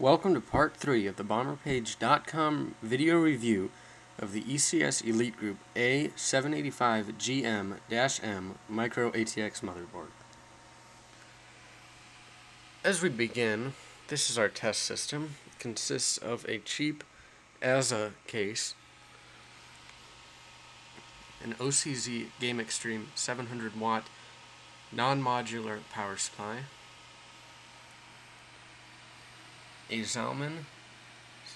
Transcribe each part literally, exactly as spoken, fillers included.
Welcome to part three of the Bomber Page dot com video review of the E C S Elite Group A seven eighty-five G M M Micro A T X motherboard. As we begin, this is our test system. It consists of a cheap A S A case, an O C Z Game Extreme seven hundred watt non-modular power supply, a Zalman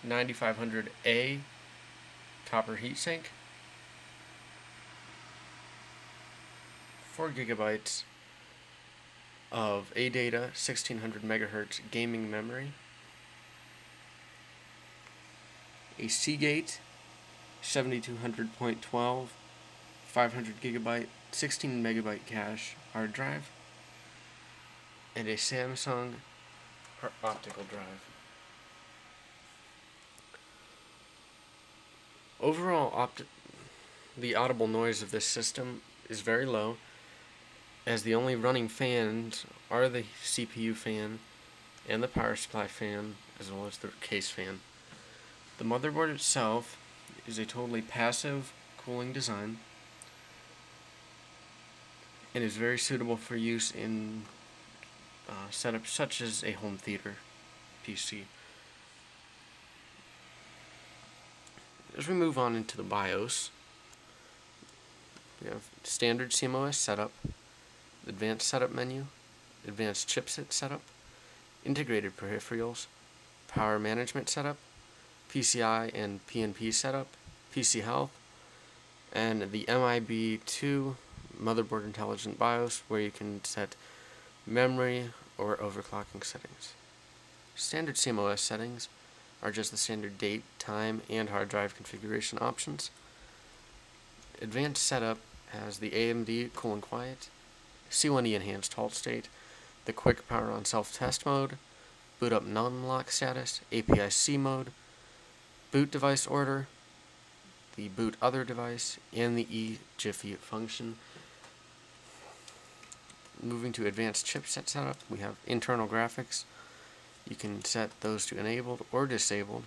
ninety-five hundred A copper heatsink, four gigabytes of ADATA sixteen hundred megahertz gaming memory, a Seagate seventy-two hundred twelve five hundred gigabyte sixteen megabyte cache hard drive, and a Samsung Her optical drive. Overall, opt the audible noise of this system is very low, as the only running fans are the C P U fan and the power supply fan, as well as the case fan. The motherboard itself is a totally passive cooling design and is very suitable for use in uh, setups such as a home theater P C. As we move on into the BIOS, we have standard C M O S setup, advanced setup menu, advanced chipset setup, integrated peripherals, power management setup, P C I and P N P setup, P C health, and the M I B two motherboard intelligent BIOS, where you can set memory or overclocking settings. Standard C M O S settings are just the standard date, time, and hard drive configuration options. Advanced setup has the A M D cool and quiet, C one E enhanced halt state, the quick power on self-test mode, boot up non-lock status, A P I C mode, boot device order, the boot other device, and the eJiffy function. Moving to advanced chipset setup, we have internal graphics. You can set those to enabled or disabled.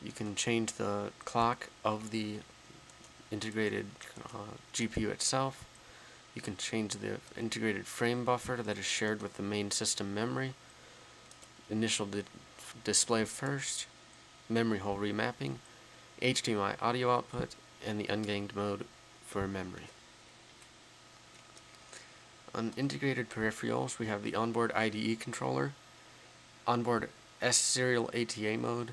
You can change the clock of the integrated uh, G P U itself. You can change the integrated frame buffer that is shared with the main system memory. Initial di display first, memory hole remapping, H D M I audio output, and the ungamed mode for memory. On integrated peripherals, we have the onboard I D E controller, onboard S-Serial A T A mode.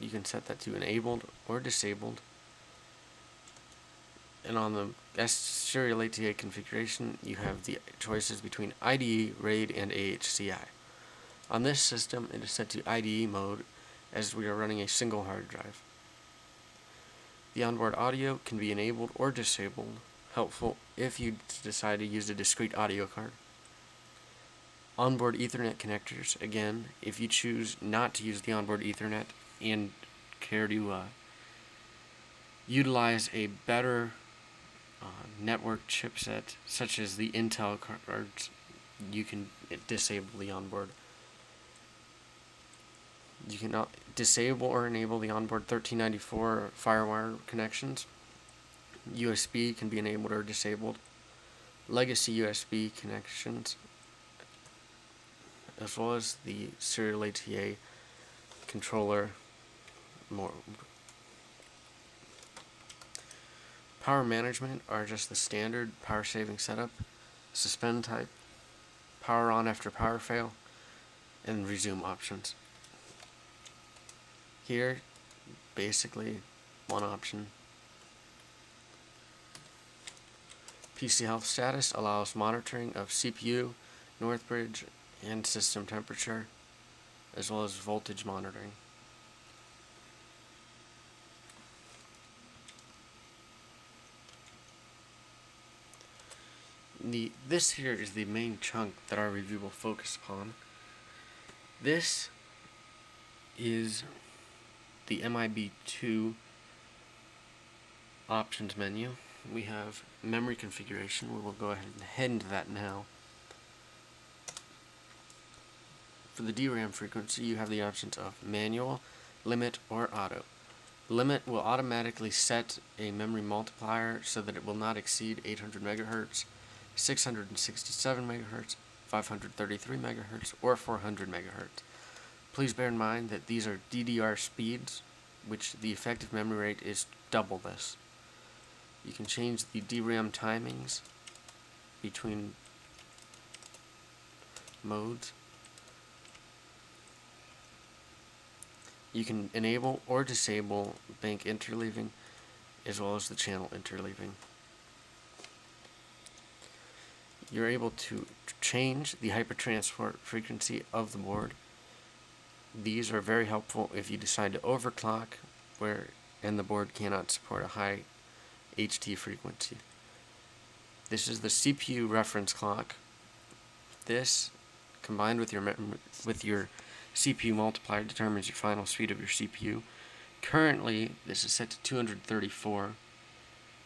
You can set that to enabled or disabled. And on the S-Serial A T A configuration, you have the choices between I D E, RAID, and A H C I. On this system, it is set to I D E mode, as we are running a single hard drive. The onboard audio can be enabled or disabled, helpful if you decide to use a discrete audio card. Onboard Ethernet connectors, again, if you choose not to use the onboard Ethernet and care to uh, utilize a better uh, network chipset, such as the Intel cards, you can disable the onboard. You can disable or enable the onboard thirteen ninety-four Firewire connections. U S B can be enabled or disabled, legacy U S B connections, as well as the serial A T A controller mode. Power management are just the standard power saving setup, suspend type, power on after power fail, and resume options. Here, basically one option. P C health status allows monitoring of C P U, Northbridge, and system temperature, as well as voltage monitoring. The, this here is the main chunk that our review will focus upon. This is the M I B two options menu. We have memory configuration. We will go ahead and head into that now. For the D RAM frequency, you have the options of manual, limit, or auto. Limit will automatically set a memory multiplier so that it will not exceed eight hundred megahertz, six hundred sixty-seven megahertz, five hundred thirty-three megahertz, or four hundred megahertz. Please bear in mind that these are D D R speeds, which the effective memory rate is double this. You can change the D RAM timings between modes. You can enable or disable bank interleaving, as well as the channel interleaving. You're able to change the hypertransport frequency of the board. These are very helpful if you decide to overclock where and the board cannot support a high H T frequency. This is the C P U reference clock. This, combined with your with your C P U multiplier, determines your final speed of your C P U. Currently, this is set to two hundred thirty-four.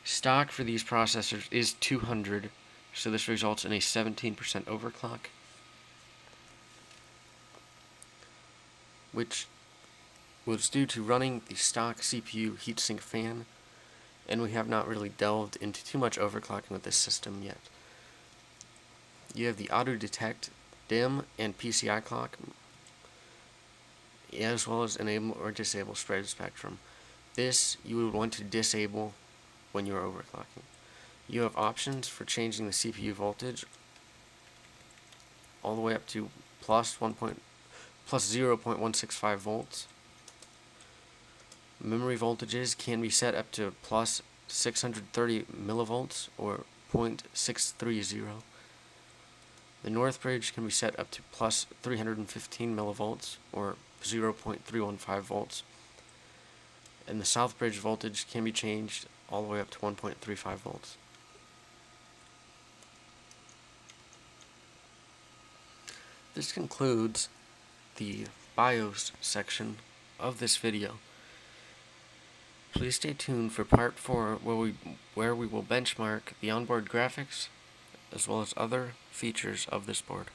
Stock for these processors is two hundred, so this results in a seventeen percent overclock, which was due to running the stock C P U heatsink fan, and we have not really delved into too much overclocking with this system yet. You have the auto detect, DIMM, and P C I clock, as well as enable or disable spread spectrum. This you would want to disable when you're overclocking. You have options for changing the C P U voltage all the way up to plus one point plus zero point one six five volts. Memory voltages can be set up to plus six hundred thirty millivolts or zero point six three zero. The Northbridge can be set up to plus three hundred fifteen millivolts or zero point three one five volts, and the Southbridge voltage can be changed all the way up to one point three five volts. This concludes the BIOS section of this video. Please stay tuned for part four, where we where we will benchmark the onboard graphics as well as other features of this board.